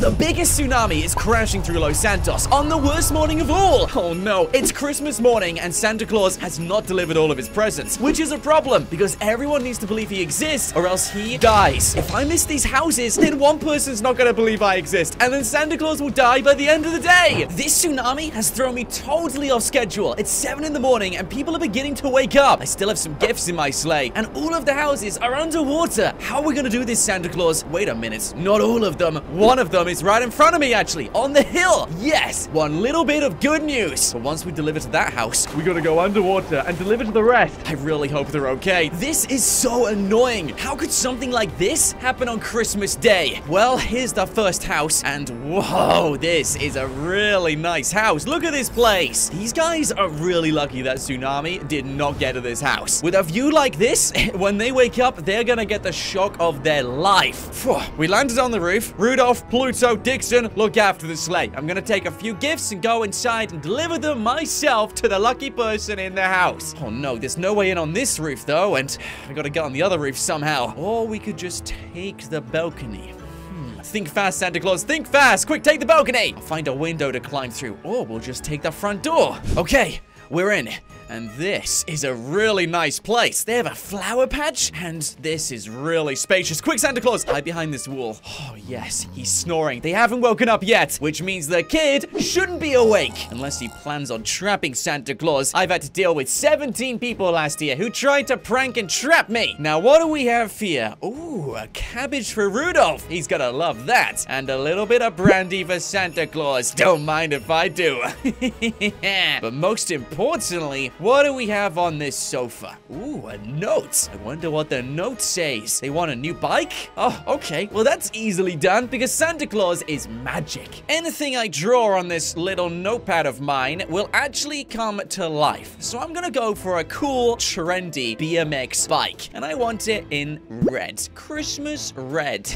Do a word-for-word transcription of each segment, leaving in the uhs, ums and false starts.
The biggest tsunami is crashing through Los Santos on the worst morning of all. Oh no, it's Christmas morning and Santa Claus has not delivered all of his presents, which is a problem because everyone needs to believe he exists or else he dies. If I miss these houses, then one person's not gonna believe I exist and then Santa Claus will die by the end of the day. This tsunami has thrown me totally off schedule. It's seven in the morning and people are beginning to wake up. I still have some gifts in my sleigh and all of the houses are underwater. How are we gonna do this, Santa Claus? Wait a minute, not all of them. One of them is right in front of me, actually, on the hill. Yes, one little bit of good news. But once we deliver to that house, we gotta go underwater and deliver to the rest. I really hope they're okay. This is so annoying. How could something like this happen on Christmas Day? Well, here's the first house, and whoa, this is a really nice house. Look at this place. These guys are really lucky that tsunami did not get to this house. With a view like this, when they wake up, they're gonna get the shock of their life. We landed on the roof. Rudolph Pluto. So, Dixon, look after the sleigh. I'm gonna take a few gifts and go inside and deliver them myself to the lucky person in the house. Oh no, there's no way in on this roof though, and I gotta get on the other roof somehow. Or we could just take the balcony. Think fast, Santa Claus. Think fast. Quick, take the balcony. I'll find a window to climb through, or we'll just take the front door. Okay, we're in. And this is a really nice place. They have a flower patch, and this is really spacious. Quick, Santa Claus, hide behind this wall. Oh, yes, he's snoring. They haven't woken up yet, which means the kid shouldn't be awake. Unless he plans on trapping Santa Claus. I've had to deal with seventeen people last year who tried to prank and trap me. Now, what do we have here? Ooh, a cabbage for Rudolph. He's gonna love that. And a little bit of brandy for Santa Claus. Don't mind if I do. But most importantly, what do we have on this sofa? Ooh, a note. I wonder what the note says. They want a new bike? Oh, okay. Well, that's easily done because Santa Claus is magic. Anything I draw on this little notepad of mine will actually come to life. So I'm gonna go for a cool, trendy B M X bike. And I want it in red. Christmas red.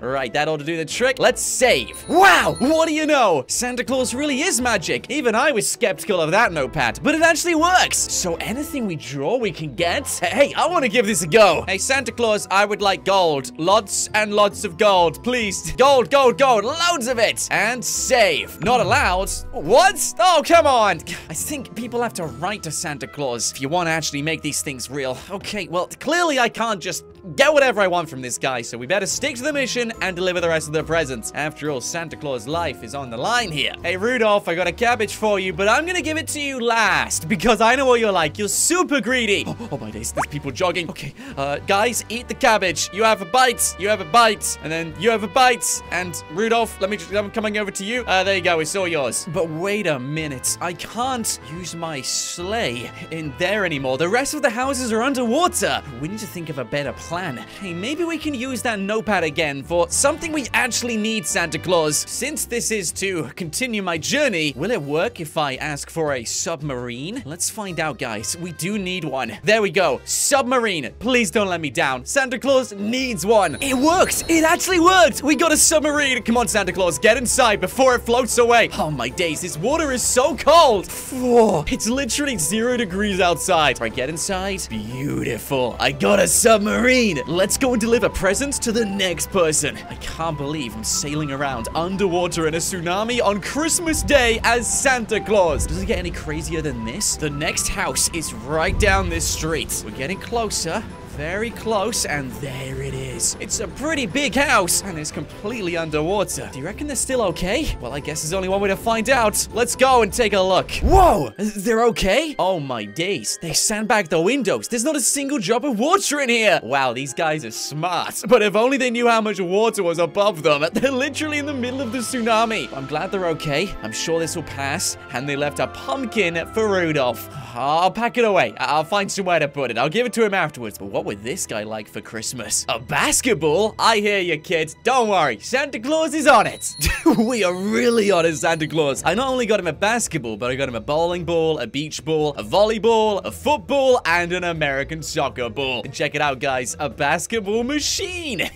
Right, that ought to do the trick. Let's save. Wow, what do you know? Santa Claus really is magic. Even I was skeptical of that notepad, but it actually works. So anything we draw, we can get. Hey, I want to give this a go. Hey, Santa Claus, I would like gold. Lots and lots of gold, please. Gold, gold, gold, loads of it. And save. Not allowed. What? Oh, come on. I think people have to write to Santa Claus if you want to actually make these things real. Okay, well, clearly I can't just get whatever I want from this guy, so we better stick to the mission and deliver the rest of the presents. After all, Santa Claus' life is on the line here. Hey, Rudolph, I got a cabbage for you, but I'm gonna give it to you last, because I know what you're like. You're super greedy. Oh, oh my days, there's people jogging. Okay, uh, guys, eat the cabbage. You have a bite, you have a bite, and then you have a bite, and Rudolph, let me just, I'm coming over to you. Uh, there you go, it's all yours. But wait a minute, I can't use my sleigh in there anymore. The rest of the houses are underwater. We need to think of a better plan. Hey, maybe we can use that notepad again for something we actually need, Santa Claus. Since this is to continue my journey, will it work if I ask for a submarine? Let's find out, guys. We do need one. There we go. Submarine. Please don't let me down. Santa Claus needs one. It worked. It actually worked. We got a submarine. Come on, Santa Claus. Get inside before it floats away. Oh, my days. This water is so cold. It's literally zero degrees outside. Right, get inside. Beautiful. I got a submarine. Let's go and deliver presents to the next person. I can't believe I'm sailing around underwater in a tsunami on Christmas Day as Santa Claus. Does it get any crazier than this? The next house is right down this street. We're getting closer. Very close, and there it is. It's a pretty big house, and it's completely underwater. Do you reckon they're still okay? Well, I guess there's only one way to find out. Let's go and take a look. Whoa! They're okay? Oh, my days. They sandbagged the windows. There's not a single drop of water in here. Wow, these guys are smart. But if only they knew how much water was above them. They're literally in the middle of the tsunami. I'm glad they're okay. I'm sure this will pass, and they left a pumpkin for Rudolph. I'll pack it away. I'll find somewhere to put it. I'll give it to him afterwards, but what would this guy like for Christmas? A basketball? I hear you, kids. Don't worry. Santa Claus is on it. We are really on it, Santa Claus. I not only got him a basketball, but I got him a bowling ball, a beach ball, a volleyball, a football, and an American soccer ball. And check it out, guys. A basketball machine.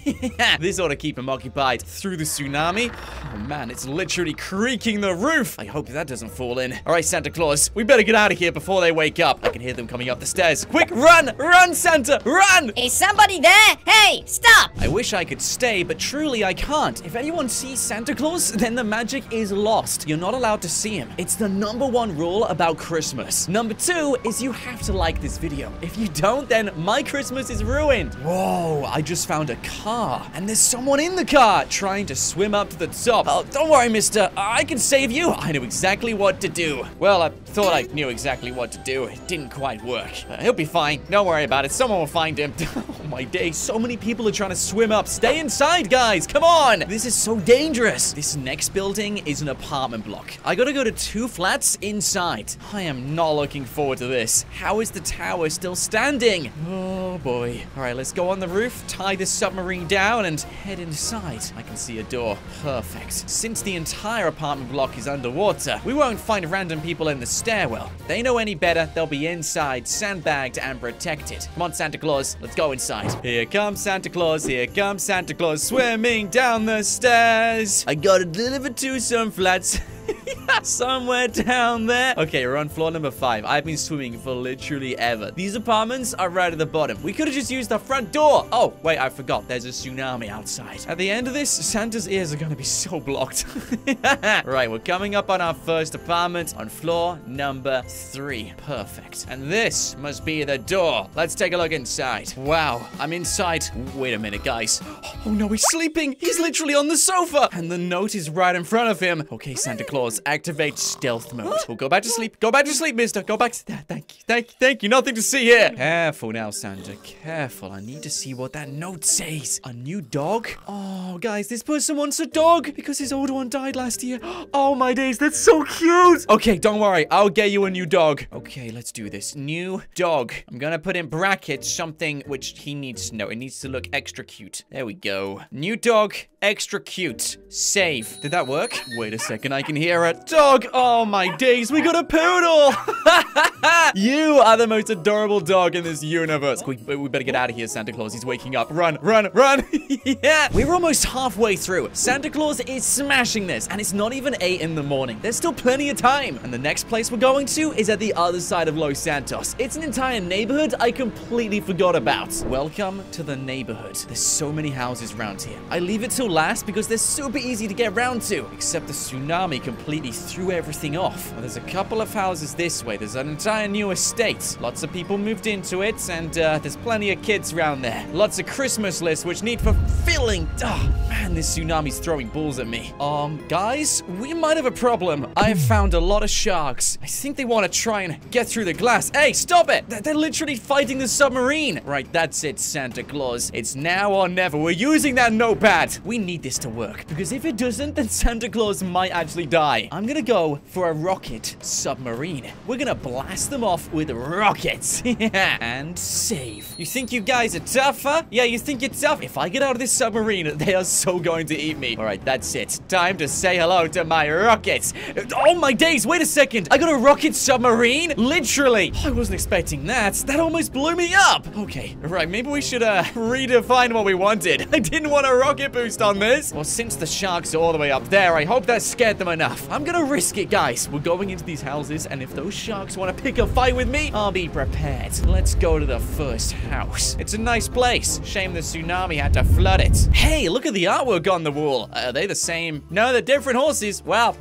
This ought to keep him occupied through the tsunami. Oh, man, it's literally creaking the roof. I hope that doesn't fall in. All right, Santa Claus. We better get out of here before they wake up. I can hear them coming up the stairs. Quick, run! Run, Santa! Run! Run! Is somebody there? Hey, stop! I wish I could stay, but truly I can't. If anyone sees Santa Claus, then the magic is lost. You're not allowed to see him. It's the number one rule about Christmas. Number two is you have to like this video. If you don't, then my Christmas is ruined. Whoa, I just found a car, and there's someone in the car trying to swim up to the top. Oh, don't worry, mister. I can save you. I know exactly what to do. Well, I thought I knew exactly what to do. It didn't quite work. Uh, he'll be fine. Don't worry about it. Someone will find him. Oh, my day. So many people are trying to swim up. Stay inside, guys. Come on. This is so dangerous. This next building is an apartment block. I gotta go to two flats inside. I am not looking forward to this. How is the tower still standing? Oh, boy. All right, let's go on the roof, tie this submarine down, and head inside. I can see a door. Perfect. Since the entire apartment block is underwater, we won't find random people in the stairwell. They know any better. They'll be inside, sandbagged, and protected. Come on, Santa Claus. Let's go inside. Here comes Santa Claus. Here comes Santa Claus, swimming down the stairs. I gotta deliver to some flats. Somewhere down there. Okay, we're on floor number five. I've been swimming for literally ever. These apartments are right at the bottom. We could have just used the front door. Oh, wait, I forgot. There's a tsunami outside. At the end of this, Santa's ears are gonna be so blocked. Right, we're coming up on our first apartment on floor number three. Perfect. And this must be the door. Let's take a look inside. Wow, I'm inside. Wait a minute, guys. Oh, no, he's sleeping. He's literally on the sofa. And the note is right in front of him. Okay, Santa Claus, activate stealth mode. We'll go back to sleep. Go back to sleep, mister. Go back to that. Thank you. Thank you. Thank you. Nothing to see here. Careful now, Santa. Careful. I need to see what that note says. A new dog? Oh, guys, this person wants a dog because his old one died last year. Oh, my days. That's so cute. Okay, don't worry. I'll get you a new dog. Okay, let's do this. New dog. I'm gonna put in brackets something which he needs to know. It needs to look extra cute. There we go. New dog, extra cute. Save. Did that work? Wait a second. I can hear it. Dog! Oh my days, we got a poodle! You are the most adorable dog in this universe. We, we better get out of here, Santa Claus. He's waking up. Run, run, run! Yeah! We're almost halfway through. Santa Claus is smashing this, and it's not even eight in the morning. There's still plenty of time. And the next place we're going to is at the other side of Los Santos. It's an entire neighborhood I completely forgot about. Welcome to the neighborhood. There's so many houses around here. I leave it till last because they're super easy to get around to. Except the tsunami completely threw everything off. Well, there's a couple of houses this way. There's an entire new estate. Lots of people moved into it, and uh, there's plenty of kids around there. Lots of Christmas lists which need fulfilling. Oh, man, this tsunami's throwing balls at me. Um, guys, we might have a problem. I have found a lot of sharks. I think they want to try and get through the glass. Hey, stop it! They're literally fighting the submarine. Right, that's it, Santa Claus. It's now or never. We're using that notepad. We need this to work, because if it doesn't, then Santa Claus might actually die. I'm gonna go for a rocket submarine. We're gonna blast them off with rockets. And save. You think you guys are tough, huh? Yeah, you think you're tough? If I get out of this submarine, they are so going to eat me. All right, that's it. Time to say hello to my rockets. Oh, my days. Wait a second. I got a rocket submarine? Literally. I wasn't expecting that. That almost blew me up. Okay, right. Maybe we should uh, redefine what we wanted. I didn't want a rocket boost on this. Well, since the sharks are all the way up there, I hope that scared them enough. I'm gonna risk it, guys. We're going into these houses, and if those sharks want to pick a fight with me, I'll be prepared. Let's go to the first house. It's a nice place. Shame the tsunami had to flood it. Hey, look at the artwork on the wall. Are they the same? No, they're different horses. Wow.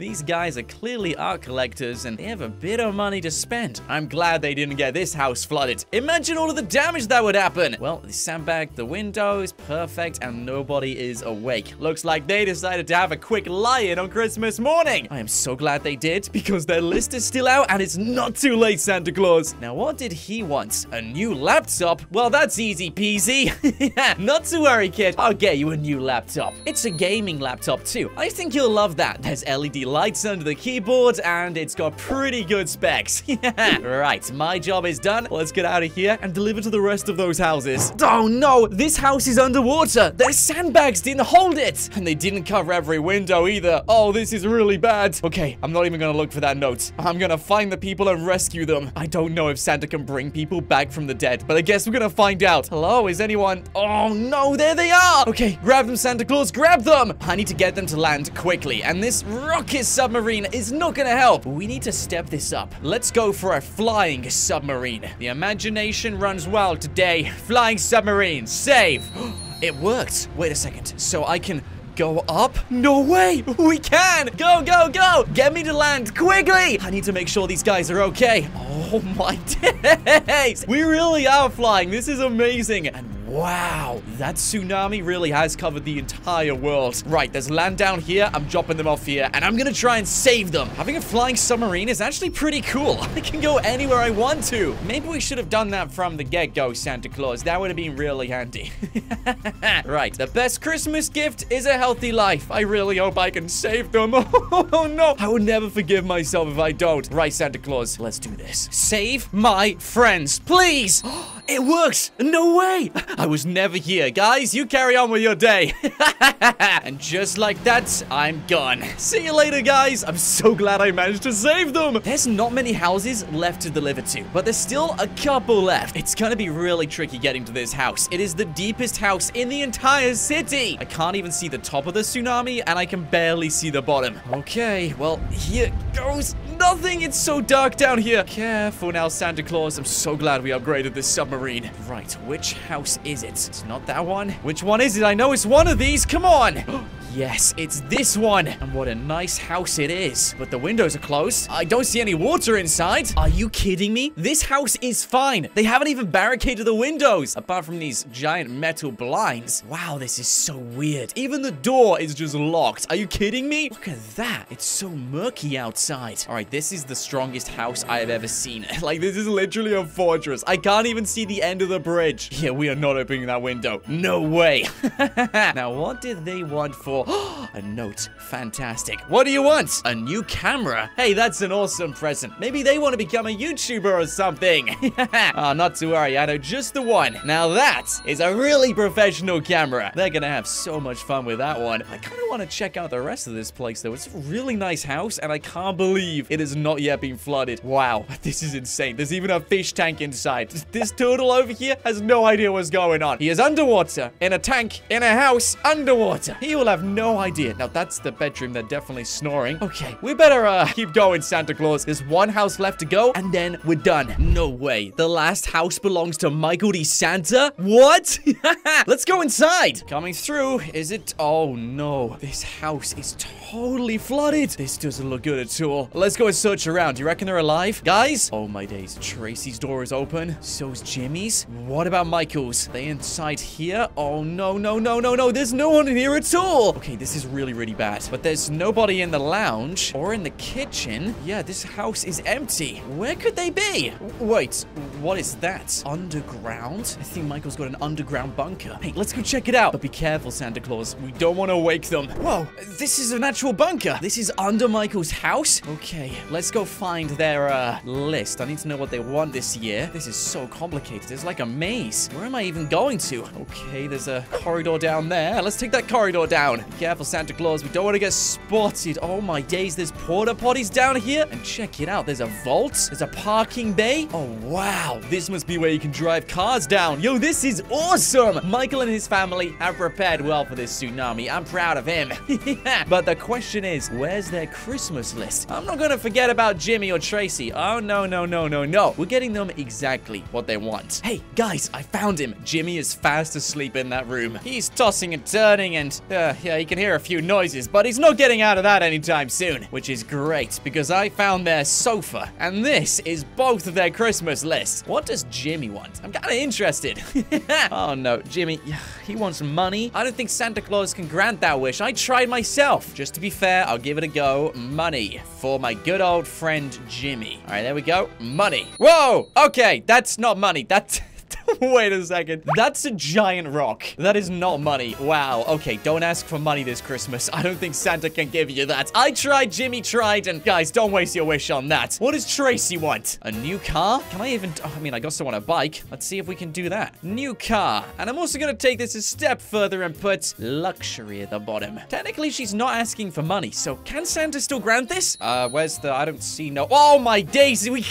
These guys are clearly art collectors, and they have a bit of money to spend. I'm glad they didn't get this house flooded. Imagine all of the damage that would happen. Well, they sandbagged the windows, perfect, and nobody is awake. Looks like they decided to have a quick lie-in on Christmas morning. I am so glad they did, because their list is still out, and it's not too late, Santa Claus. Now, what did he want? A new laptop? Well, that's easy peasy. Not to worry, kid. I'll get you a new laptop. It's a gaming laptop, too. I think you'll love that. There's L E D lights under the keyboard, and it's got pretty good specs. Right, my job is done. Let's get out of here and deliver to the rest of those houses. Oh, no. This house is underwater. There's sandbags airbags didn't hold it, and they didn't cover every window either. Oh, this is really bad. Okay, I'm not even gonna look for that note. I'm gonna find the people and rescue them. I don't know if Santa can bring people back from the dead, but I guess we're gonna find out. Hello, is anyone? Oh no, there they are. Okay, grab them, Santa Claus, grab them. I need to get them to land quickly, and this rocket submarine is not gonna help. We need to step this up. Let's go for a flying submarine. The imagination runs wild today. Flying submarine, save. It worked. Wait a second. So I can go up? No way! We can! Go, go, go! Get me to land quickly! I need to make sure these guys are okay. Oh my days! We really are flying. This is amazing. And wow, that tsunami really has covered the entire world. Right, there's land down here. I'm dropping them off here, and I'm gonna try and save them. Having a flying submarine is actually pretty cool. I can go anywhere I want to. Maybe we should have done that from the get-go, Santa Claus. That would have been really handy. Right, the best Christmas gift is a healthy life. I really hope I can save them. Oh, no. I will never forgive myself if I don't. Right, Santa Claus, let's do this. Save my friends, please. It works. No way. I was never here. Guys, you carry on with your day. And just like that, I'm gone. See you later, guys. I'm so glad I managed to save them. There's not many houses left to deliver to, but there's still a couple left. It's gonna be really tricky getting to this house. It is the deepest house in the entire city. I can't even see the top of the tsunami, and I can barely see the bottom. Okay, well, here goes nothing. It's so dark down here. Careful now, Santa Claus. I'm so glad we upgraded this submarine. Right, which house is Is it? It's not that one. Which one is it? I know it's one of these. Come on. Yes, it's this one. And what a nice house it is. But the windows are closed. I don't see any water inside. Are you kidding me? This house is fine. They haven't even barricaded the windows, apart from these giant metal blinds. Wow, this is so weird. Even the door is just locked. Are you kidding me? Look at that. It's so murky outside. All right, this is the strongest house I have ever seen. Like, this is literally a fortress. I can't even see the end of the bridge. Yeah, we are not opening that window. No way. Now, what did they want for? A note. Fantastic. What do you want? A new camera? Hey, that's an awesome present. Maybe they want to become a YouTuber or something. Oh, not to worry. I know just the one. Now that is a really professional camera. They're going to have so much fun with that one. I kind of want to check out the rest of this place, though. It's a really nice house, and I can't believe it has not yet been flooded. Wow. This is insane. There's even a fish tank inside. This turtle over here has no idea what's going on. He is underwater, in a tank, in a house, underwater. He will have no idea. Now, that's the bedroom. They're definitely snoring. Okay, we better uh, keep going, Santa Claus. There's one house left to go, and then we're done. No way. The last house belongs to Michael De Santa? What? Let's go inside. Coming through. Is it? Oh, no. This house is totally flooded. This doesn't look good at all. Let's go and search around. You reckon they're alive? Guys? Oh, my days. Tracy's door is open. So's Jimmy's. What about Michael's? They inside here? Oh, no, no, no, no, no. There's no one in here at all. Okay, this is really, really bad. But there's nobody in the lounge or in the kitchen. Yeah, this house is empty. Where could they be? Wait, what is that? Underground? I think Michael's got an underground bunker. Hey, let's go check it out. But be careful, Santa Claus. We don't want to wake them. Whoa, this is an actual bunker. This is under Michael's house? Okay, let's go find their uh, list. I need to know what they want this year. This is so complicated. It's like a maze. Where am I even going to? Okay, there's a corridor down there. Let's take that corridor down. Be careful, Santa Claus. We don't want to get spotted. Oh, my days. There's porta potties down here. And check it out. There's a vault. There's a parking bay. Oh, wow. This must be where you can drive cars down. Yo, this is awesome. Michael and his family have prepared well for this tsunami. I'm proud of him. Yeah. But the question is, where's their Christmas list? I'm not going to forget about Jimmy or Tracy. Oh, no, no, no, no, no. We're getting them exactly what they want. Hey, guys, I found him. Jimmy is fast asleep in that room. He's tossing and turning and... Uh, yeah, you can hear a few noises, but he's not getting out of that anytime soon, which is great because I found their sofa, and this is both of their Christmas lists. What does Jimmy want? I'm kind of interested. Oh, no. Jimmy, he wants money. I don't think Santa Claus can grant that wish. I tried myself. Just to be fair, I'll give it a go. Money for my good old friend Jimmy. All right, there we go. Money. Whoa! Okay, that's not money. That's... Wait a second. That's a giant rock. That is not money. Wow. Okay, don't ask for money this Christmas. I don't think Santa can give you that. I tried, Jimmy tried, and guys, don't waste your wish on that. What does Tracy want? A new car? Can I even... Oh, I mean, I got someone a bike. Let's see if we can do that. New car. And I'm also gonna take this a step further and put luxury at the bottom. Technically, she's not asking for money, so can Santa still grant this? Uh, where's the... I don't see no... Oh, my daisy. We...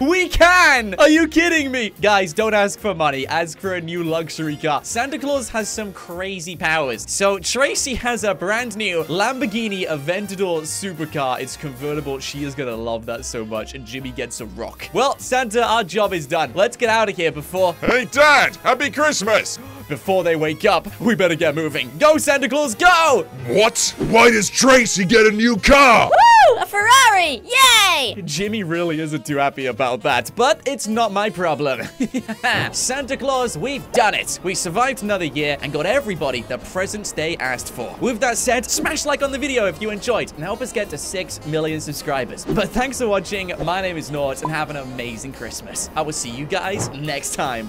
We can! Are you kidding me? Guys, don't ask for money. Ask for a new luxury car. Santa Claus has some crazy powers. So, Tracy has a brand new Lamborghini Aventador supercar. It's convertible. She is gonna love that so much. And Jimmy gets a rock. Well, Santa, our job is done. Let's get out of here before... Hey, Dad! Happy Christmas! Before they wake up, we better get moving. Go, Santa Claus, go! What? Why does Tracy get a new car? Woo! A Ferrari! Yay! Jimmy really isn't too happy about that, but it's not my problem. Santa Claus, we've done it. We survived another year and got everybody the presents they asked for. With that said, smash like on the video if you enjoyed and help us get to six million subscribers. But thanks for watching. My name is Nought and have an amazing Christmas. I will see you guys next time.